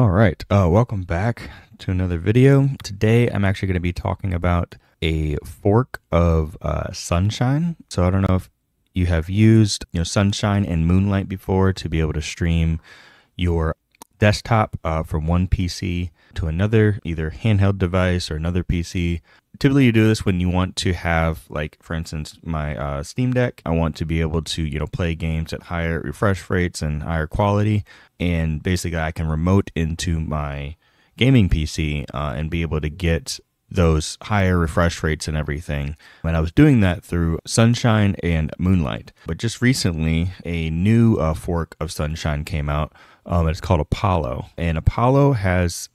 All right, welcome back to another video. Today I'm actually going to be talking about a fork of Sunshine. So I don't know if you have used Sunshine and Moonlight before to be able to stream your desktop from one PC to another, either handheld device or another PC. Typically you do this when you want to have, like, for instance, my Steam Deck. I want to be able to, play games at higher refresh rates and higher quality. And basically I can remote into my gaming PC and be able to get those higher refresh rates and everything. And I was doing that through Sunshine and Moonlight. But just recently a new fork of Sunshine came out. It's called Apollo. And Apollo has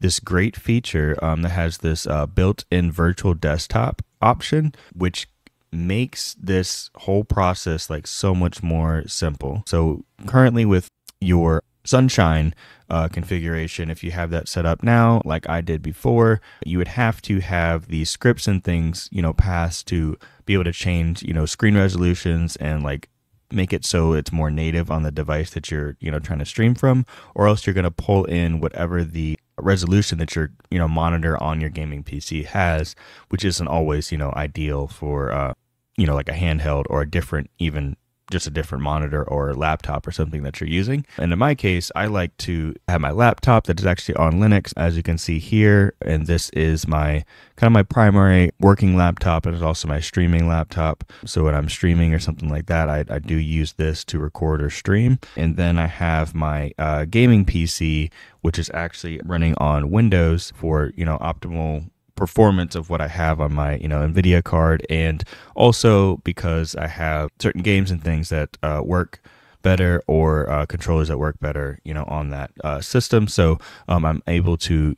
this great feature that has this built-in virtual desktop option, which makes this whole process like so much more simple. So currently with your Sunshine configuration, if you have that set up now, like I did before, you would have to have the scripts and things, passed to be able to change, screen resolutions and like make it so it's more native on the device that you're, trying to stream from, or else you're going to pull in whatever the resolution that your monitor on your gaming PC has, which isn't always ideal for like a handheld or a different, even just a different monitor or laptop or something that you're using. And in my case, I like to have my laptop that is actually on Linux, as you can see here, and this is my kind of my primary working laptop, and it's also my streaming laptop. So when I'm streaming or something like that, I do use this to record or stream. And then I have my gaming PC, which is actually running on Windows for optimal performance of what I have on my NVIDIA card, and also because I have certain games and things that work better, or controllers that work better on that system. So I'm able to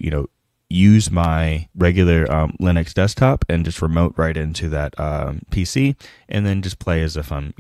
use my regular Linux desktop and just remote right into that PC, and then just play as if I'm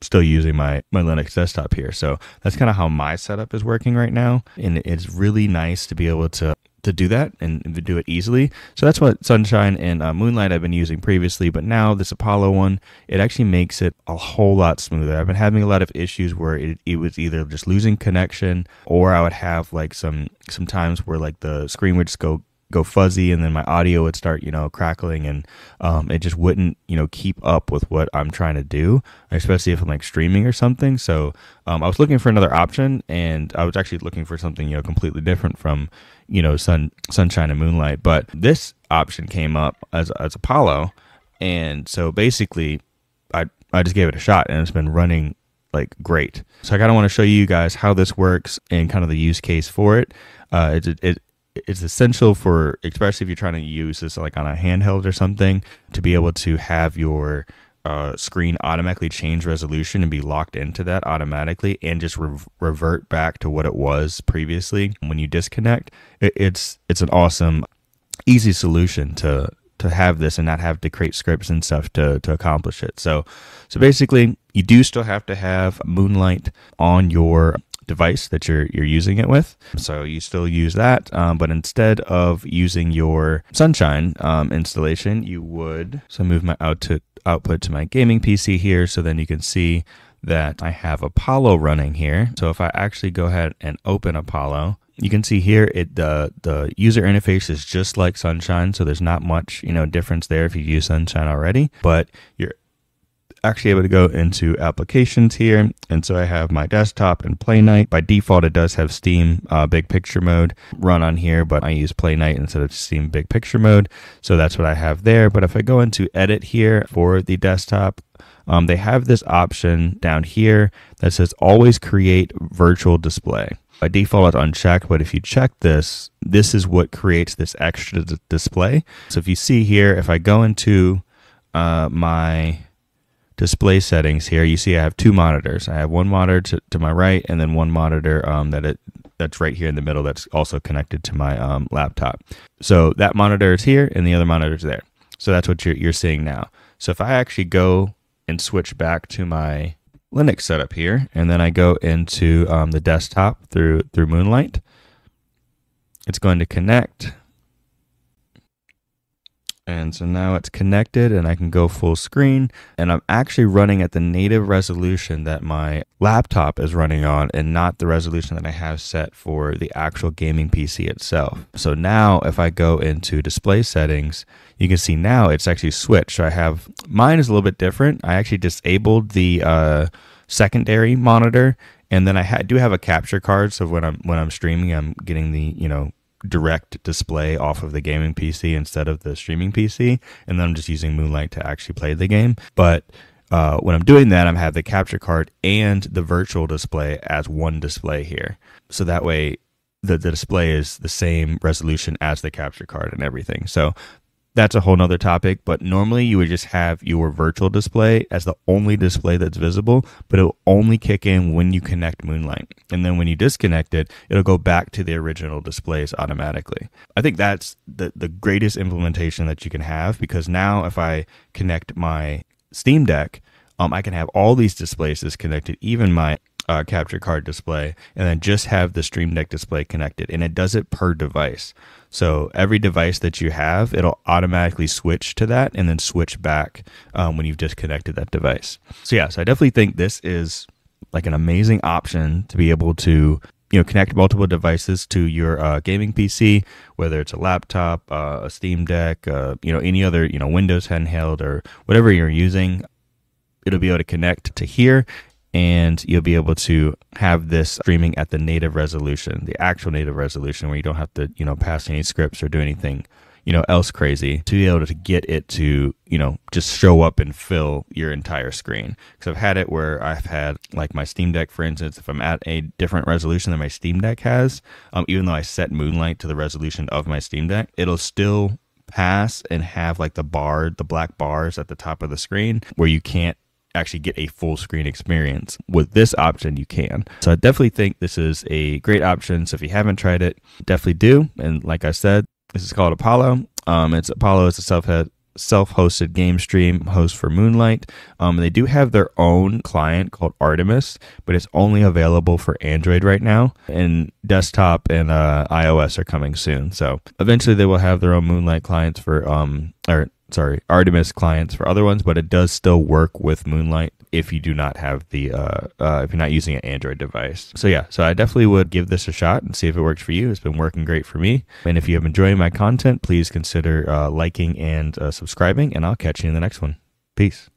still using my Linux desktop here. So that's kind of how my setup is working right now, and it's really nice to be able to do that and do it easily. So that's what Sunshine and Moonlight I've been using previously, but now this Apollo one, it actually makes it a whole lot smoother. I've been having a lot of issues where it was either just losing connection, or I would have like some times where like the screen would just go fuzzy, and then my audio would start crackling, and it just wouldn't keep up with what I'm trying to do, especially if I'm like streaming or something. So I was looking for another option, and I was actually looking for something completely different from Sunshine and Moonlight, but this option came up as Apollo, and so basically I just gave it a shot, and it's been running like great. So I kind of want to show you guys how this works and kind of the use case for it. It's essential for, especially if you're trying to use this like on a handheld or something, to be able to have your screen automatically change resolution and be locked into that automatically, and just revert back to what it was previously when you disconnect. It's an awesome, easy solution to have this and not have to create scripts and stuff to accomplish it. So basically, you do still have to have Moonlight on your device that you're using it with, so you still use that, but instead of using your Sunshine installation, you would, so move my output to my gaming PC here, so then you can see that I have Apollo running here. So if I actually go ahead and open Apollo, you can see here the user interface is just like Sunshine, so there's not much difference there if you use Sunshine already, but you're actually able to go into applications here, and so I have my desktop and Playnite. By default it does have Steam big picture mode run on here, but I use Playnite instead of Steam big picture mode, so that's what I have there. But if I go into edit here for the desktop, they have this option down here that says always create virtual display. By default it's unchecked, but if you check this is what creates this extra display. So if you see here, if I go into my display settings here, you see I have two monitors. I have one monitor to my right, and then one monitor that's right here in the middle that's also connected to my laptop. So that monitor is here and the other monitor is there. So that's what you're seeing now. So if I actually go and switch back to my Linux setup here, and then I go into the desktop through Moonlight, it's going to connect. And so now it's connected and I can go full screen, and I'm actually running at the native resolution that my laptop is running on and not the resolution that I have set for the actual gaming PC itself. So now if I go into display settings, you can see now it's actually switched. So I have, mine is a little bit different. I actually disabled the secondary monitor, and then I do have a capture card. So when I'm streaming, I'm getting the, you know, direct display off of the gaming PC instead of the streaming PC, and then I'm just using Moonlight to actually play the game. But when I'm doing that, I have the capture card and the virtual display as one display here, so that way the display is the same resolution as the capture card and everything. So that's a whole nother topic, but normally you would just have your virtual display as the only display that's visible, but it'll only kick in when you connect Moonlight. And then when you disconnect it, it'll go back to the original displays automatically. I think that's the greatest implementation that you can have, because now if I connect my Steam Deck, I can have all these displays disconnected, even my capture card display, and then just have the Stream Deck display connected, and it does it per device. So every device that you have, it'll automatically switch to that and then switch back when you've disconnected that device. So yeah, so I definitely think this is like an amazing option to be able to, you know, connect multiple devices to your gaming PC, whether it's a laptop, a Steam Deck, you know, any other, you know, Windows handheld or whatever you're using. It'll be able to connect to here, and you'll be able to have this streaming at the native resolution, the actual native resolution, where you don't have to, you know, pass any scripts or do anything, you know, else crazy to be able to get it to, you know, just show up and fill your entire screen. Because I've had it where I've had like my Steam Deck, for instance, if I'm at a different resolution than my Steam Deck has, even though I set Moonlight to the resolution of my Steam Deck, it'll still pass and have like the black bars at the top of the screen where you can't actually get a full screen experience. With this option, you can. So I definitely think this is a great option. So if you haven't tried it, definitely do. And like I said, this is called Apollo. Apollo is a self-hosted game stream host for Moonlight. They do have their own client called Artemis, but it's only available for Android right now, and desktop and iOS are coming soon. So eventually they will have their own Moonlight clients for Artemis clients for other ones, but it does still work with Moonlight if you do not have the if you're not using an Android device. So yeah, so I definitely would give this a shot and see if it works for you. It's been working great for me, and if you have enjoyed my content, please consider liking and subscribing, and I'll catch you in the next one. Peace.